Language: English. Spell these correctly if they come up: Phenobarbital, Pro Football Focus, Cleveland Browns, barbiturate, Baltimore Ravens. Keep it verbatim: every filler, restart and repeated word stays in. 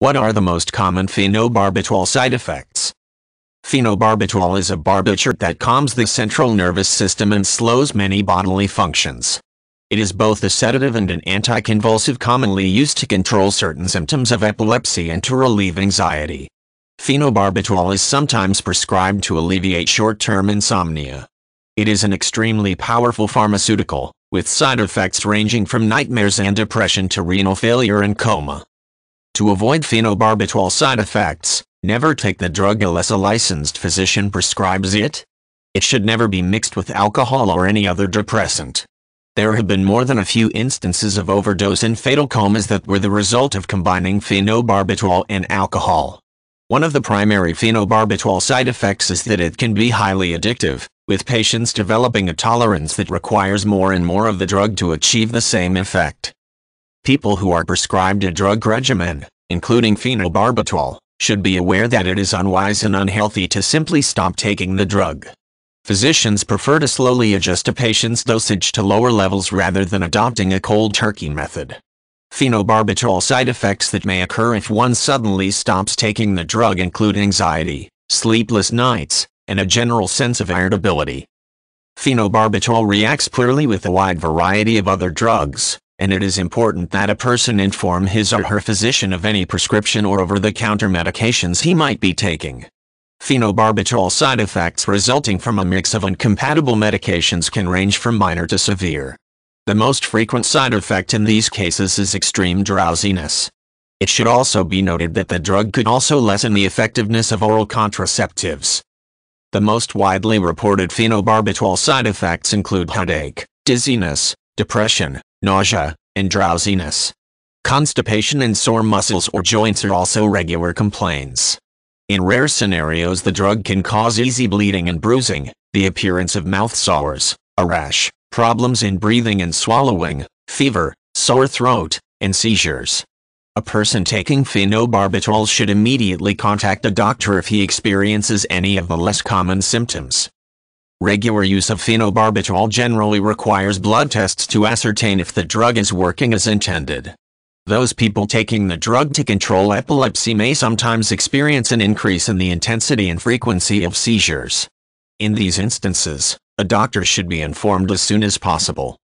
What are the most common phenobarbital side effects? Phenobarbital is a barbiturate that calms the central nervous system and slows many bodily functions. It is both a sedative and an anticonvulsive, commonly used to control certain symptoms of epilepsy and to relieve anxiety. Phenobarbital is sometimes prescribed to alleviate short-term insomnia. It is an extremely powerful pharmaceutical, with side effects ranging from nightmares and depression to renal failure and coma. To avoid phenobarbital side effects, never take the drug unless a licensed physician prescribes it. It should never be mixed with alcohol or any other depressant. There have been more than a few instances of overdose and fatal comas that were the result of combining phenobarbital and alcohol. One of the primary phenobarbital side effects is that it can be highly addictive, with patients developing a tolerance that requires more and more of the drug to achieve the same effect. People who are prescribed a drug regimen, including phenobarbital, should be aware that it is unwise and unhealthy to simply stop taking the drug. Physicians prefer to slowly adjust a patient's dosage to lower levels rather than adopting a cold turkey method. Phenobarbital side effects that may occur if one suddenly stops taking the drug include anxiety, sleepless nights, and a general sense of irritability. Phenobarbital reacts poorly with a wide variety of other drugs, and it is important that a person inform his or her physician of any prescription or over-the-counter medications he might be taking. Phenobarbital side effects resulting from a mix of incompatible medications can range from minor to severe. The most frequent side effect in these cases is extreme drowsiness. It should also be noted that the drug could also lessen the effectiveness of oral contraceptives. The most widely reported phenobarbital side effects include headache, dizziness, depression, nausea, and drowsiness. Constipation and sore muscles or joints are also regular complaints. In rare scenarios, the drug can cause easy bleeding and bruising, the appearance of mouth sores, a rash, problems in breathing and swallowing, fever, sore throat, and seizures. A person taking phenobarbital should immediately contact a doctor if he experiences any of the less common symptoms. Regular use of phenobarbital generally requires blood tests to ascertain if the drug is working as intended. Those people taking the drug to control epilepsy may sometimes experience an increase in the intensity and frequency of seizures. In these instances, a doctor should be informed as soon as possible.